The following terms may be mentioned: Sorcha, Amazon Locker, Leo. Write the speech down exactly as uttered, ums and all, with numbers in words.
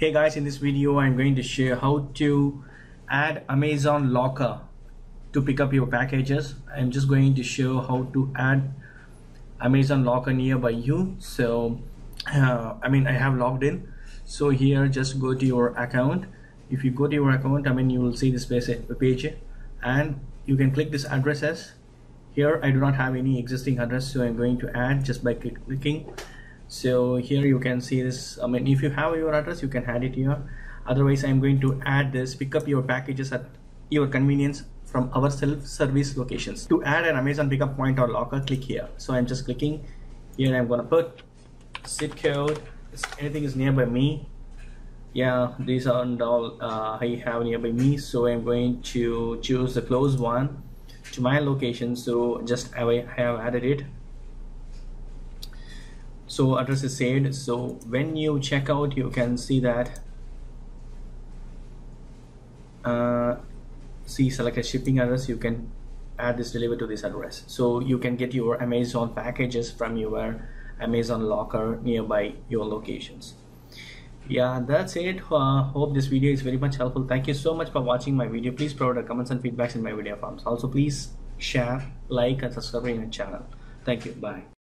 Hey guys, in this video I'm going to share how to add Amazon Locker to pick up your packages. I'm just going to show how to add Amazon Locker nearby you. So uh, I mean I have logged in, so here just go to your account. If you go to your account, I mean you will see this page and you can click this addresses. Here I do not have any existing address, so I'm going to add just by clicking. So here you can see this. I mean, if you have your address, you can add it here. Otherwise, I'm going to add this. Pick up your packages at your convenience from our self-service locations. To add an Amazon pickup point or locker, click here. So I'm just clicking here. I'm gonna put zip code. Anything is nearby me. Yeah, these aren't all uh, I have nearby me. So I'm going to choose the close one to my location. So just I have added it. So address is saved. So when you check out, you can see that uh, see select a shipping address. You can add this deliver to this address, so you can get your Amazon packages from your Amazon Locker nearby your locations. Yeah, that's it. Uh, hope this video is very much helpful. Thank you so much for watching my video. Please provide comments and feedbacks in my video forms. Also, please share, like and subscribe in my channel. Thank you. Bye.